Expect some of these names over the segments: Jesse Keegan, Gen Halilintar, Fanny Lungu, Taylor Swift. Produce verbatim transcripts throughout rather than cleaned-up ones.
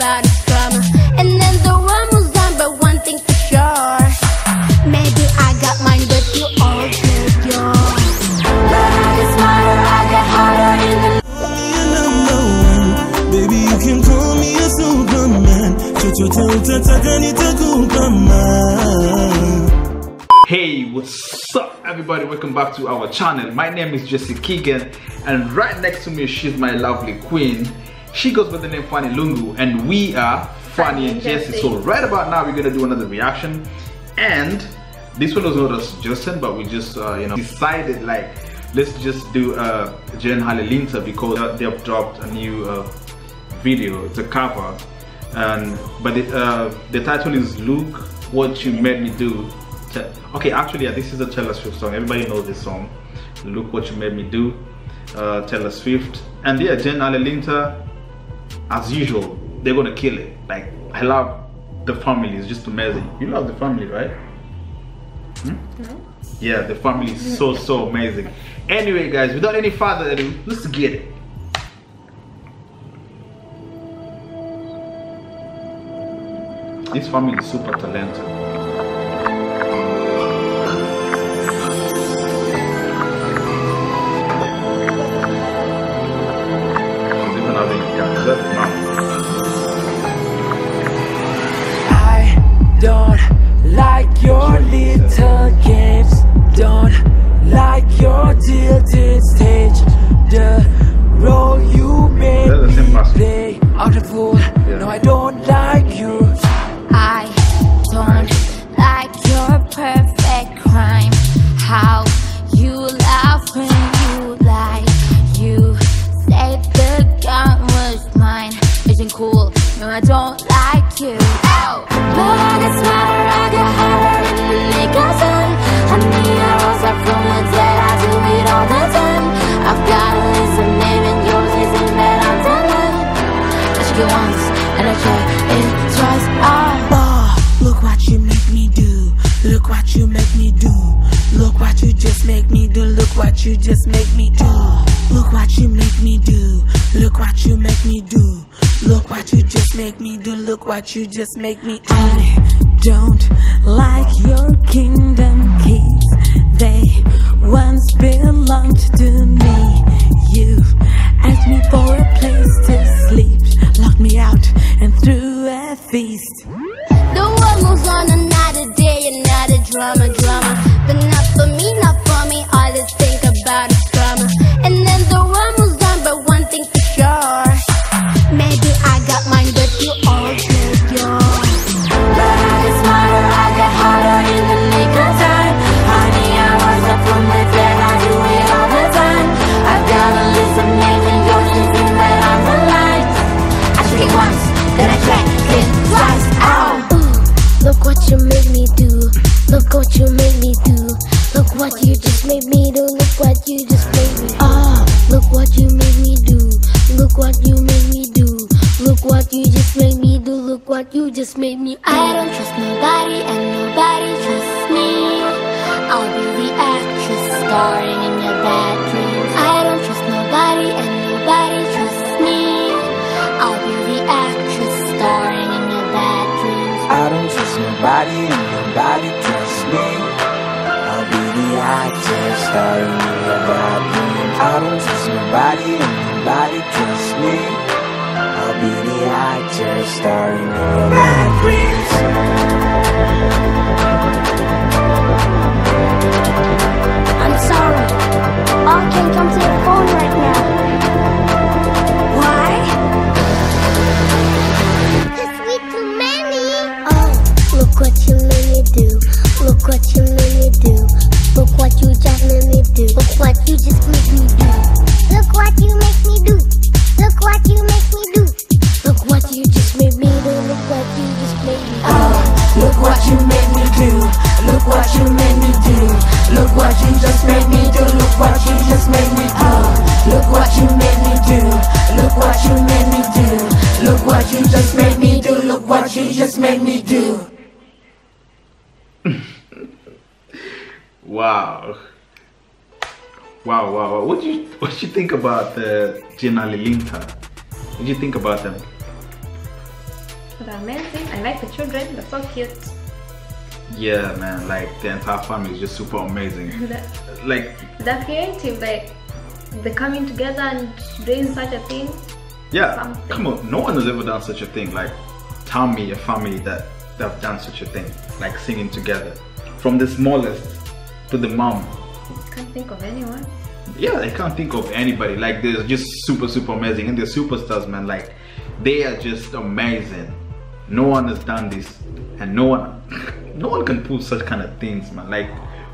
everybody's drama, and then the world moves on. But one thing for sure, maybe I got mine, but you all killed yours. Love is smarter, I got harder in the and I'm the one. Baby, you can call me a superman. Hey, what's up everybody, welcome back to our channel. My name is Jesse Keegan, and right next to me, she's my lovely queen. She goes by the name Fanny Lungu, and we are Fanny, Fanny and Jesse. So right about now, we're gonna do another reaction, and this one was not a suggestion, but we just uh, you know decided like let's just do uh, Gen Halilintar because uh, they've dropped a new uh, video. It's a cover, and but it, uh, the title is "Look What You Made Me Do." Okay, actually, yeah, this is a Taylor Swift song. Everybody knows this song. "Look What You Made Me Do," uh, Taylor Swift, and yeah, Gen Halilintar. As usual, they're gonna kill it. Like, I love the family, it's just amazing. You love the family, right? Hmm? No. Yeah, the family is so, so amazing. Anyway, guys, without any further ado, let's get it. This family is super talented. She's even having cancer. Your little games, don't like your tilted stage. The role you made me play, out of fool. Yeah. No, I don't like you. I don't like your perfect crime. How you laugh when you lie. You said the gun was mine. Isn't cool. No, I don't like you. Oh, but it's smarter, I got harder. What you just make me do. Look what you make me do. Look what you make me do. Look what you just make me do. Look what you just make me do. I don't like your kingdom keys. They once belonged to me. You asked me for a place to sleep, locked me out and threw a feast. The world moves on, another day, another drama, drama. But not for me, not for me. All I think about is drama. And then the world moves on, but one thing for sure. Maybe I got mine, but you all killed yours. Love is smarter, I got harder in the nick of time. Honey, I was up from the dead, I do it all the time. I've got a list of names and yours is in that I'm alive. I should get once, then I check it twice. Ow! Look what you made me do. Look what you made me do. Look what you just made me do. Look what you just made me do. Ah, look what you made me do. Look what you made me do. Look what you just made me do. Look what you just made me do. I don't trust nobody and nobody trusts me. I'll be the actress starring in your bad dreams. I don't trust nobody and nobody trusts me. I'll be the actress starring in your bad dreams. I don't trust nobody and nobody trusts me. I'll be the actress starring in your bad dreams. I don't trust nobody and nobody trusts me. I'll be the actress starring in your bad dreams. I'm sorry, I can't come to your phone right now. Why? Because we too many. Oh, look what you made me do. Look what you made me do. Look what you just made me do. Look what you just made me do. Look what you make me do. Look what you make me do. Look what you just made me do. Look what you just made me do. Oh, look what you made me do. Look what you made me do. Look what you just made me do. Look what you just made me do. Look what you made me do. Look what you made me do. Look what you just made me do. Look what you just made me do. Wow. Wow, wow, wow. What do you what do you think about the Gen Halilintar? What do you think about them? They're amazing. I like the children. They're so cute. Yeah, man. Like the entire family is just super amazing. the, like they're creative. Like they're coming together and doing such a thing. Yeah. Something. Come on. No one has ever done such a thing. Like, tell me a family that they've done such a thing. Like singing together, from the smallest to the mom. I can't think of anyone. Yeah, I can't think of anybody. Like, they're just super, super amazing, and they're superstars, man. Like, they are just amazing. No one has done this, and no one, no one can pull such kind of things, man. Like,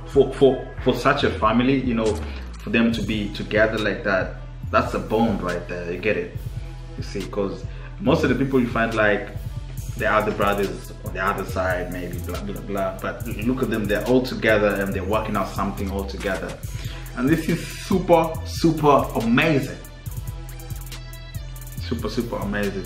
for for for such a family, you know, for them to be together like that, that's a bond right there. You get it? You see, because most of the people you find, like, the other brothers on the other side, maybe blah blah blah. But look at them; they're all together, and they're working out something all together. And this is super, super amazing. Super, super amazing.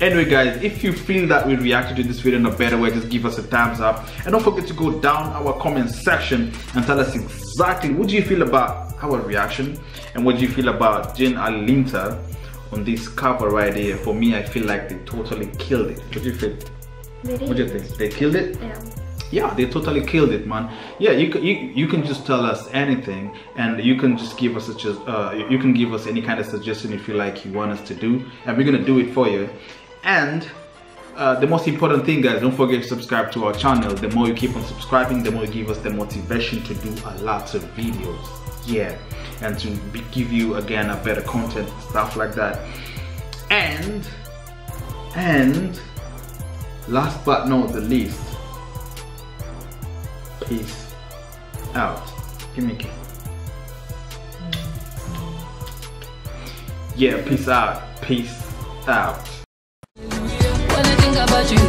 Anyway, guys, if you feel that we reacted to this video in a better way, just give us a thumbs up. And don't forget to go down our comment section and tell us exactly what do you feel about our reaction and what do you feel about Gen Halilintar on this cover right here. For me, I feel like they totally killed it. What do you feel? What do you think? They killed it? Yeah. Yeah, they totally killed it, man. Yeah, you can you, you can just tell us anything, and you can just give us a just uh, you can give us any kind of suggestion if you like you want us to do, and we're gonna do it for you. And uh, the most important thing, guys, don't forget to subscribe to our channel. The more you keep on subscribing, the more you give us the motivation to do a lot of videos. Yeah, and to be, give you again a better content, stuff like that. And and last but not the least. Peace out. Give me a kiss. Yeah, peace out. Peace out. When I think about you.